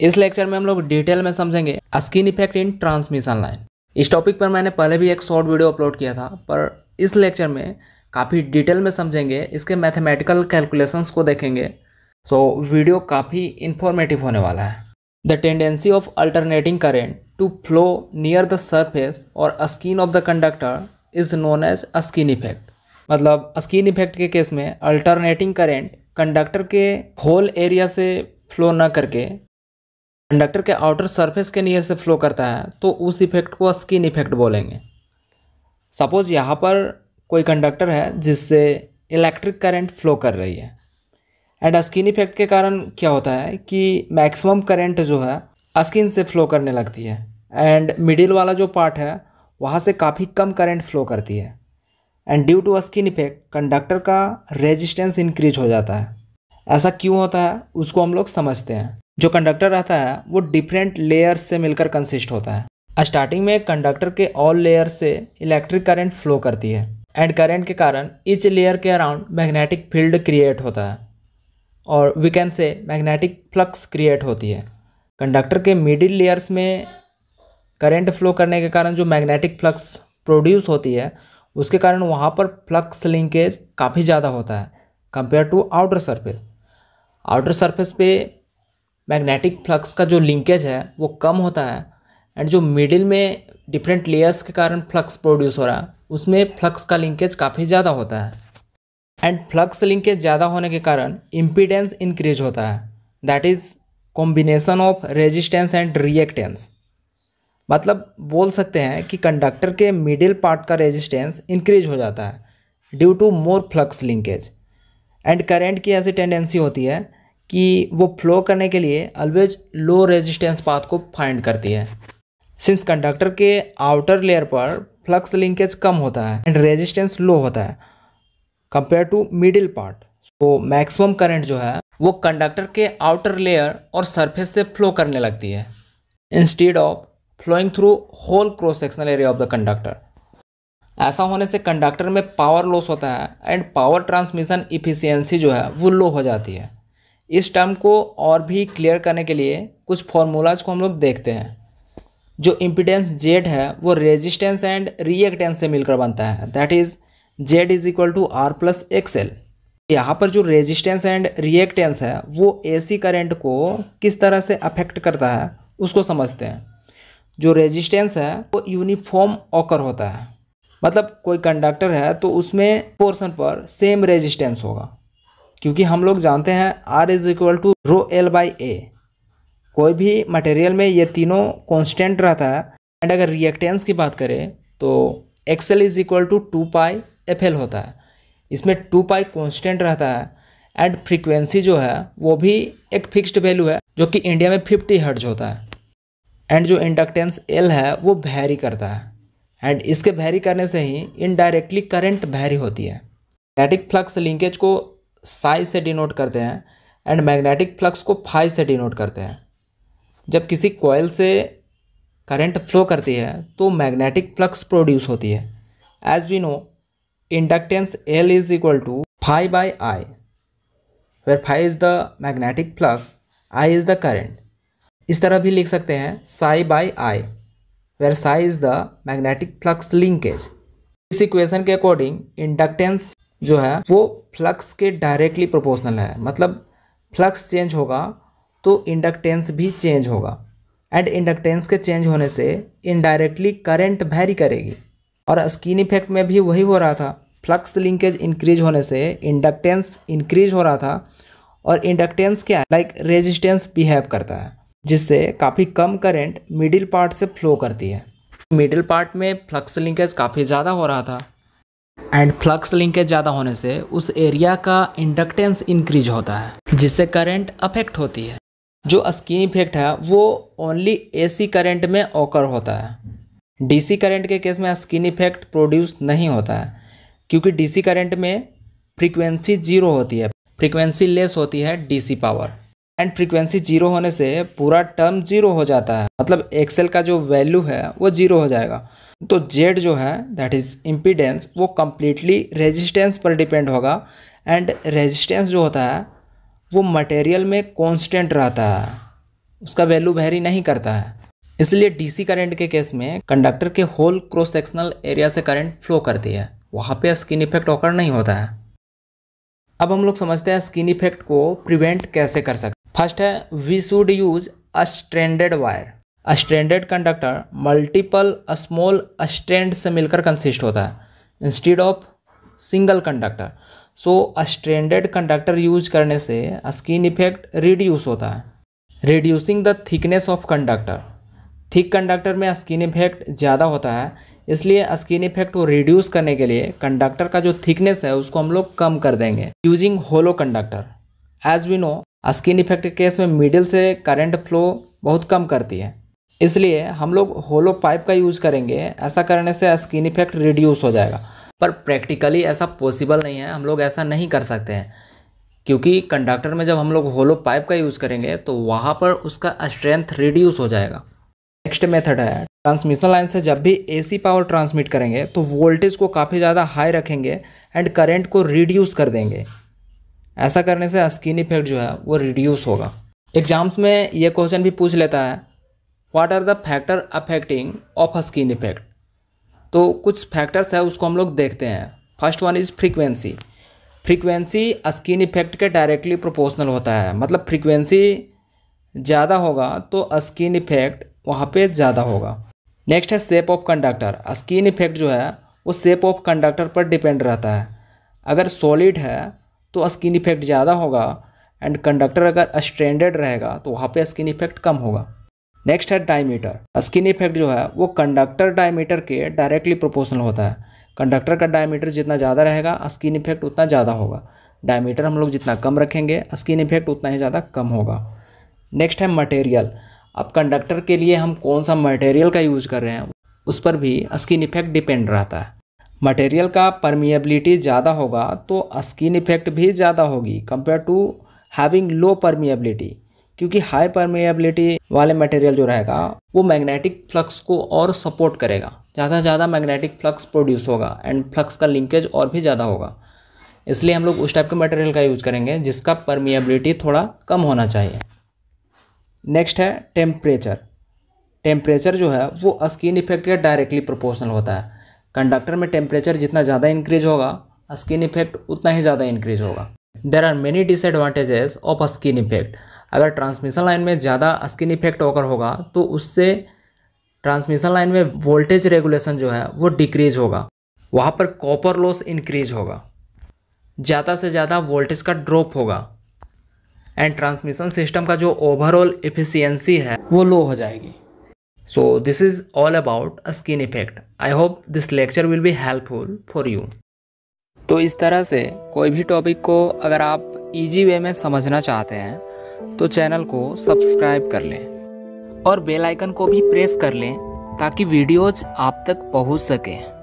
इस लेक्चर में हम लोग डिटेल में समझेंगे skin effect in transmission line. इस टॉपिक पर मैंने पहले भी एक शॉर्ट वीडियो अपलोड किया था, पर इस लेक्चर में काफ़ी डिटेल में समझेंगे, इसके मैथमेटिकल कैलकुलेशंस को देखेंगे। सो वीडियो काफ़ी इन्फॉर्मेटिव होने वाला है। The tendency of alternating current to flow near the surface और skin of the conductor is known as skin effect. मतलब स्किन इफेक्ट के केस में अल्टरनेटिंग करेंट कंडक्टर के होल एरिया से फ्लो ना करके कंडक्टर के आउटर सरफेस के नियर से फ्लो करता है, तो उस इफेक्ट को स्किन इफेक्ट बोलेंगे। सपोज यहाँ पर कोई कंडक्टर है जिससे इलेक्ट्रिक करंट फ्लो कर रही है, एंड स्किन इफेक्ट के कारण क्या होता है कि मैक्सिमम करंट जो है स्किन से फ्लो करने लगती है, एंड मिडिल वाला जो पार्ट है वहाँ से काफ़ी कम करंट फ्लो करती है, and due to skin effect conductor का रेजिस्टेंस इंक्रीज हो जाता है। ऐसा क्यों होता है उसको हम लोग समझते हैं। जो कंडक्टर रहता है वो डिफरेंट लेयर्स से मिलकर कंसिस्ट होता है। स्टार्टिंग में कंडक्टर के ऑल लेयर से इलेक्ट्रिक करंट फ्लो करती है, एंड करंट के कारण ईच लेयर के अराउंड मैग्नेटिक फील्ड क्रिएट होता है और वी कैन से मैग्नेटिक फ्लक्स क्रिएट होती है। कंडक्टर के मिडिल लेयर्स में करंट फ्लो करने के कारण जो मैग्नेटिक फ्लक्स प्रोड्यूस होती है उसके कारण वहाँ पर फ्लक्स लिंकेज काफ़ी ज़्यादा होता है compare to outer surface. Outer surface पे मैग्नेटिक फ्लक्स का जो लिंकेज है वो कम होता है, एंड जो मिडिल में डिफरेंट लेयर्स के कारण फ्लक्स प्रोड्यूस हो रहा है उसमें फ्लक्स का लिंकेज काफ़ी ज़्यादा होता है, एंड फ्लक्स लिंकेज ज़्यादा होने के कारण इम्पीडेंस इंक्रीज होता है। That is combination of resistance and reactance. मतलब बोल सकते हैं कि कंडक्टर के मिडिल पार्ट का रेजिस्टेंस इंक्रीज हो जाता है due to more flux linkage, and current की ऐसी टेंडेंसी होती है कि वो फ्लो करने के लिए ऑलवेज लो रेजिस्टेंस पाथ को फाइंड करती है। सिंस कंडक्टर के आउटर लेयर पर फ्लक्स लिंकेज कम होता है एंड रेजिस्टेंस लो होता है कंपेयर टू मिडिल पार्ट, तो मैक्सिमम करंट जो है वो कंडक्टर के आउटर लेयर और सरफेस से फ्लो करने लगती है instead of flowing through whole cross sectional area of the conductor. ऐसा होने से कंडक्टर में पावर लॉस होता है, एंड पावर ट्रांसमिशन इफिशियंसी जो है वो लो हो जाती है। इस टर्म को और भी क्लियर करने के लिए कुछ फॉर्मूलाज को हम लोग देखते हैं। जो इम्पीडेंस जेड है वो रेजिस्टेंस एंड रिएक्टेंस से मिलकर बनता है, that is Z = R + XL। यहाँ पर जो रेजिस्टेंस एंड रिएक्टेंस है वो एसी करंट को किस तरह से अफेक्ट करता है उसको समझते हैं। जो रेजिस्टेंस है वो यूनिफॉर्म ऑकर होता है, मतलब कोई कंडक्टर है तो उसमें पोर्शन पर सेम रेजिस्टेंस होगा, क्योंकि हम लोग जानते हैं R = ρL/A। कोई भी मटेरियल में ये तीनों कांस्टेंट रहता है, एंड अगर रिएक्टेंस की बात करें तो XL = 2πfL होता है। इसमें 2π कांस्टेंट रहता है, एंड फ्रीक्वेंसी जो है वो भी एक फिक्स्ड वैल्यू है जो कि इंडिया में 50 हर्ट्ज होता है, एंड जो इंडक्टेंस L है वो वैरी करता है, एंड इसके वैरी करने से ही इनडायरेक्टली करंट वैरी होती है। मैग्नेटिक फ्लक्स लिंकेज को साई से डिनोट करते हैं, एंड मैग्नेटिक फ्लक्स को फाई से डिनोट करते हैं। जब किसी कॉयल से करंट फ्लो करती है तो मैग्नेटिक फ्लक्स प्रोड्यूस होती है। As we know inductance L = φ/I, where φ is the magnetic flux, I is the current. इस तरह भी लिख सकते हैं ψ/I, where ψ is the magnetic flux linkage. इस इक्वेशन के अकॉर्डिंग इंडक्टेंस जो है वो फ्लक्स के डायरेक्टली प्रोपोर्शनल है, मतलब फ्लक्स चेंज होगा तो इंडक्टेंस भी चेंज होगा, एंड इंडक्टेंस के चेंज होने से इनडायरेक्टली करंट वैरी करेगी। और स्किन इफेक्ट में भी वही हो रहा था, फ्लक्स लिंकेज इंक्रीज होने से इंडक्टेंस इंक्रीज हो रहा था, और इंडक्टेंस क्या है, लाइक रेजिस्टेंस बिहेव करता है, जिससे काफ़ी कम करंट मिडिल पार्ट से फ्लो करती है। मिडिल पार्ट में फ्लक्स लिंकेज काफ़ी ज़्यादा हो रहा था, एंड फ्लक्स लिंकेज ज़्यादा होने से उस एरिया का इंडक्टेंस इंक्रीज होता है, जिससे करंट अफेक्ट होती है। जो स्किन इफेक्ट है वो ओनली एसी करंट में ऑकर होता है। डीसी करंट के केस में स्किन इफेक्ट प्रोड्यूस नहीं होता है, क्योंकि डीसी करंट में फ्रीक्वेंसी 0 होती है, फ्रीक्वेंसी लेस होती है डीसी पावर, एंड फ्रीक्वेंसी 0 होने से पूरा टर्म 0 हो जाता है, मतलब एक्सएल का जो वैल्यू है वो 0 हो जाएगा। तो जेड जो है दैट इज़ इम्पीडेंस, वो कम्प्लीटली रेजिस्टेंस पर डिपेंड होगा, एंड रेजिस्टेंस जो होता है वो मटेरियल में कांस्टेंट रहता है, उसका वैल्यू वेरी नहीं करता है। इसलिए डीसी करंट के केस में कंडक्टर के होल क्रॉस सेक्शनल एरिया से करंट फ्लो करती है, वहाँ पे स्किन इफेक्ट ओकर नहीं होता है। अब हम लोग समझते हैं स्किन इफेक्ट को प्रिवेंट कैसे कर सकते। फर्स्ट है we should use a stranded wire. A stranded conductor multiple small strand से मिलकर कंसिस्ट होता है instead of single conductor. So a stranded conductor use करने से स्किन इफेक्ट रिड्यूस होता है। Reducing the thickness of conductor. Thick conductor में skin effect ज़्यादा होता है, इसलिए स्किन इफेक्ट को रिड्यूस करने के लिए कंडक्टर का जो थिकनेस है उसको हम लोग कम कर देंगे using hollow conductor. As we know skin effect के केस में मिडिल से करंट फ्लो बहुत कम करती है, इसलिए हम लोग होलो पाइप का यूज़ करेंगे। ऐसा करने से स्किन इफेक्ट रिड्यूस हो जाएगा, पर प्रैक्टिकली ऐसा पॉसिबल नहीं है, हम लोग ऐसा नहीं कर सकते हैं, क्योंकि कंडक्टर में जब हम लोग होलो पाइप का यूज़ करेंगे तो वहाँ पर उसका स्ट्रेंथ रिड्यूस हो जाएगा। नेक्स्ट मेथड है ट्रांसमिशन लाइन से जब भी एसी पावर ट्रांसमिट करेंगे तो वोल्टेज को काफ़ी ज़्यादा हाई रखेंगे एंड करंट को रिड्यूस कर देंगे। ऐसा करने से स्किन इफेक्ट जो है वो रिड्यूस होगा। एग्जाम्स में ये क्वेश्चन भी पूछ लेता है, what are the factor affecting of skin effect. तो कुछ फैक्टर्स है उसको हम लोग देखते हैं। First one is frequency. Frequency skin effect के डायरेक्टली प्रोपोर्शनल होता है, मतलब फ्रीक्वेंसी ज़्यादा होगा तो स्किन इफेक्ट वहाँ पे ज़्यादा होगा। नेक्स्ट है shape of conductor. Skin effect जो है वो शेप ऑफ कंडक्टर पर डिपेंड रहता है। अगर सॉलिड है तो स्किन इफेक्ट ज़्यादा होगा एंड कंडक्टर अगर स्ट्रैंडेड रहेगा तो वहाँ पे स्किन इफेक्ट कम होगा। नेक्स्ट है डायमीटर। स्किन इफेक्ट जो है वो कंडक्टर डायमीटर के डायरेक्टली प्रोपोर्शनल होता है। कंडक्टर का डायमीटर जितना ज़्यादा रहेगा स्किन इफेक्ट उतना ज़्यादा होगा। डायमीटर हम लोग जितना कम रखेंगे स्किन इफेक्ट उतना ही ज़्यादा कम होगा। नेक्स्ट है मटेरियल। अब कंडक्टर के लिए हम कौन सा मटेरियल का यूज़ कर रहे हैं उस पर भी स्किन इफेक्ट डिपेंड रहता है। मटेरियल का परमिएबिलिटी ज़्यादा होगा तो स्किन इफेक्ट भी ज़्यादा होगी compare to having low permeability, क्योंकि हाई परमिएबिलिटी वाले मटेरियल जो रहेगा वो मैग्नेटिक फ्लक्स को और सपोर्ट करेगा, ज़्यादा से ज़्यादा मैग्नेटिक फ्लक्स प्रोड्यूस होगा एंड फ्लक्स का लिंकेज और भी ज़्यादा होगा। इसलिए हम लोग उस टाइप के मटेरियल का यूज़ करेंगे जिसका परमिएबिलिटी थोड़ा कम होना चाहिए। नेक्स्ट है टेम्परेचर। टेम्परेचर जो है वो स्किन इफेक्ट के डायरेक्टली प्रोपोर्शनल होता है। कंडक्टर में टेम्परेचर जितना ज़्यादा इंक्रीज होगा स्किन इफेक्ट उतना ही ज़्यादा इंक्रीज होगा। There are many disadvantages of skin effect. अगर ट्रांसमिशन लाइन में ज़्यादा स्किन इफेक्ट ओकर होगा तो उससे ट्रांसमिशन लाइन में वोल्टेज रेगुलेशन जो है वो डिक्रीज होगा, वहाँ पर कॉपर लॉस इंक्रीज होगा, ज़्यादा से ज़्यादा वोल्टेज का ड्रॉप होगा एंड ट्रांसमिशन सिस्टम का जो ओवरऑल एफिशिएंसी है वो लो हो जाएगी। So this is all about skin effect. I hope this lecture will be helpful for you. तो इस तरह से कोई भी टॉपिक को अगर आप इजी वे में समझना चाहते हैं तो चैनल को सब्सक्राइब कर लें और बेल आइकन को भी प्रेस कर लें ताकि वीडियोज आप तक पहुंच सकें।